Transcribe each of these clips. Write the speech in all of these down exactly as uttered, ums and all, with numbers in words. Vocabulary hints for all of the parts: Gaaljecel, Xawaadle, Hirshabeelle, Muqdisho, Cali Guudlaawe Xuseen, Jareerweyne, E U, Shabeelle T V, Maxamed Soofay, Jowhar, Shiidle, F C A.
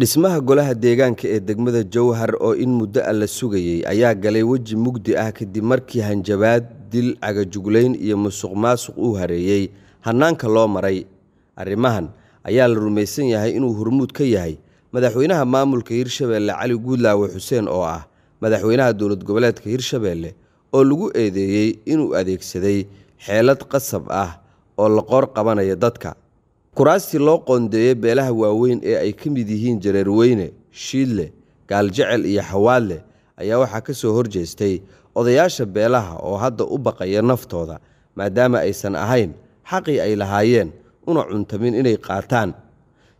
dhismaha golaha deegaanka ee degmada Jowhar oo in muddo ah la sugayay ayaa galay waji mugdi ah kadib markii hanjabaad dil cagajugleyn iyo musuqmaasuq uu hareeyay hanaanka loo maray arrimahan ayaa la rumaysan yahay inuu hormuud ka yahay madaxweynaha maamulka Hirshabeelle Cali Guudlaawe Xuseen oo ah madaxweynaha dowlad goboleedka Hirshabeelle oo lagu eedeeyay inuu adeegsaday xeelad qasab ah oo la qoor qabanaya dadka kuraasti loo qoondeeyay beelaha waaweyn ee ay ka mid yihiin Jareerweyne, Shiidle, Gaaljecel iyo Xawaadle ayaa waxa ka soo horjeestay odayaasha beelaha oo hadda u baqaya naftooda maadaama aysan ahayn xaqii ay lahaayeen una cuntamin inay qaataan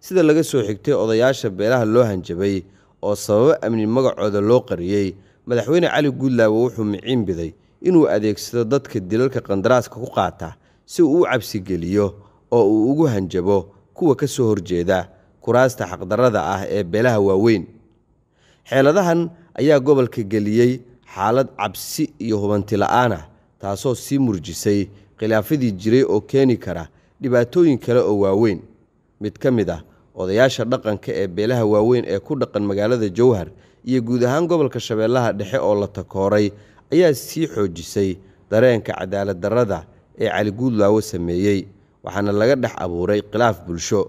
sida laga soo xigtay odayaasha beelaha loo hanjabay oo sababo amni magacooda loo qariyay madaxweyne Cali Guudlaawe wuxuu miciin biday inuu adeegsado dadka dilalka qandaraaska ku qaata si uu u cabsi geliyo oo uu ugu hanjabo kuwa ka soo horjeeda kuraasta xaqdarrada ah ee beelaha waaweyn xeeladahan ayaa gobolka geliyay xaalad cabsi iyo hubanti la'aan ah taasoo sii murjisay khilaafadii jiray oo keeni kara dhibaatooyin kale oo waaweyn mid ka mid ah odayaasha dhaqanka ee beelaha waaweyn ee ku dhaqan magaalada Jowhar iyo guud ahaan gobolka Shabeellaha Dhexe oo la takooray ayaa sii xoojisay dareenka cadaalad darrada ee Cali Guudlaawe sameeyay waxaana laga dhax abuuray khilaaf bulsho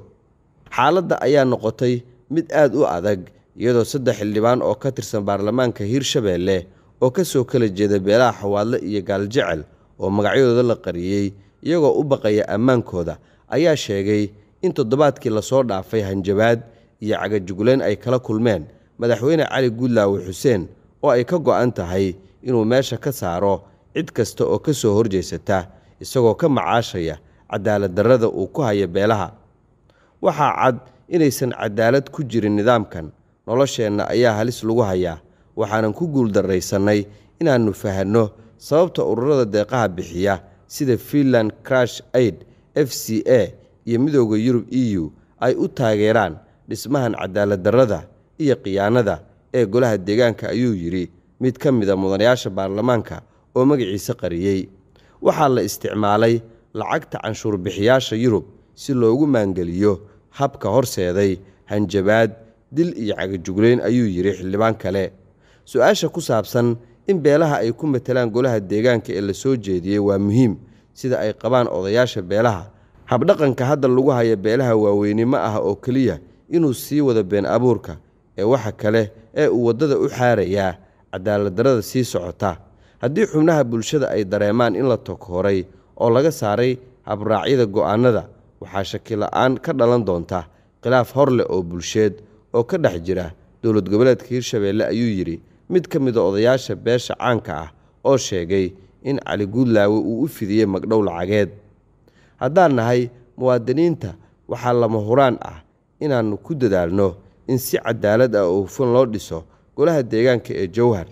xaaladda ayaa noqotay mid aad u adag iyadoo saddex xildhibaan oo ka tirsan baarlamaanka Hirshabeelle oo ka soo kala jeeda beelaha Xawaadle iyo Gaaljecel oo magacyadooda la qariyay iyagoo u baqaya ammaankooda ayaa sheegay in toddobaadkii la soo dhaafay hanjabaad iyo cagajugleen ay kala kulmeen madaxweyne Cali Guudlaawe Xuseen oo ay ka go'an tahay inuu meesha ka saaro cid kasta oo ka soo horjeesata isagoo ka macaashaya cadaalad darrada uu ku haya beelaha waxa cad inaysan cadaalad ku jirin nidaamkan nolosheenna ayaa halis lagu hayaa waxaanan ku guul darraysanay inaanu fahanno sababta ururada deeqaha bixiya sida Finland Crash Aid F C A iyo midowga Yurub E U ay u taageeraan dhismahan cadaalad darrada iyo qiyaanada ee golaha deegaanka ayuu yiri mid ka mid ah mudanayaasha baarlamaanka oo magaciisa qariyay waxa la isticmaalay lacagta canshuur bixiyaasha Yurub si loogu maangeliyo habka horseeday hanjabaad dil iyo cagajugleyn ayuu yiri xildhibaan kale su'aasha ku saabsan in beelaha ay ku metelaan golaha deegaanka ee la soo jeediyay waa muhiim sida ay qabaan odayaasha beelaha habdhaqanka hadda lagu haya beelaha waaweyn ma aha oo kaliya inuu sii wada been abuurka ee waxa kale ee uu wadada u xaaraya cadaalad darrada sii socota haddii xubnaha bulshada ay dareemaan in la takooray oo laga saaray habraacyada go'aanada waxa shaki la'aan ka dhalan doonta khilaaf hor leh oo bulsheed oo ka dhex jira dowlad goboleedka Hirshabeelle ayuu yiri mid ka mid ah odayaasha beesha caanka ah oo sheegay in Cali Guudlaawe uu u fidiyay magdhow lacageed haddaan nahay muwaadiniinta waxa lama huraan ah inaanu ku dadaalno in si cadaalad ah oo hufan loo dhiso golaha deegaanka ee Jowhar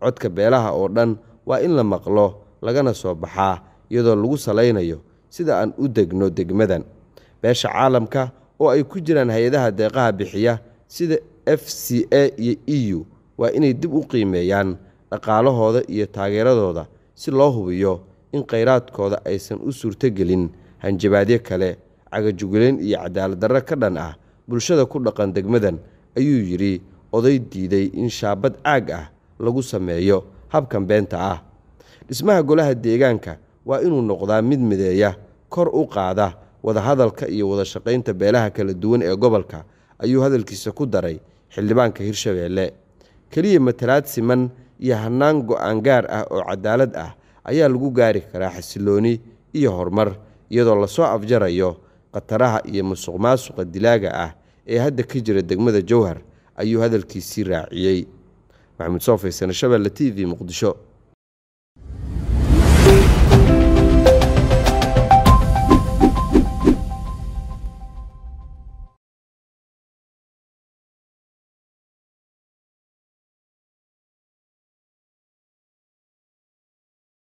codka beelaha oo dhan waa in la maqlo lagana soo baxaa iyadoo lagu salaynayo sida aan u degno degmadan beesha caalamka oo ay ku jiraan hay'adaha deeqaha bixiya sida F C A iyo E U waa inay dib u qiimeeyaan dhaqaalahooda iyo taageeradooda si loo hubiyo in kheyraadkooda aysan u suurtagelin hanjabaadyo kale cagajugleen iyo cadaalad darro ka dhan ah bulshada ku dhaqan degmadan ayuu yiri oday diiday in shaabad caag ah lagu sameeyo habkan beenta ah dhismaha golaha deegaanka waa inuu noqdaa mid mideeya kor u qaada wada hadalka iyo wada shaqaynta beelaha kala duwan ee gobolka ayuu hadalkiisa ku daray xildhibaanka Hirshabeelle kaliya matalaad siman iyo hanaan go'aan gaar ah oo cadaalad ah ayaa lagu gaari karaa xasilooni iyo horumar iyadoo la soo afjarayo qataraha iyo musuqmaasuqa dilaaga ah ee hadda ka jira degmada Jowhar ayuu hadalkiisa raaciyay maxamed soofay Shabeelle T V Muqdisho.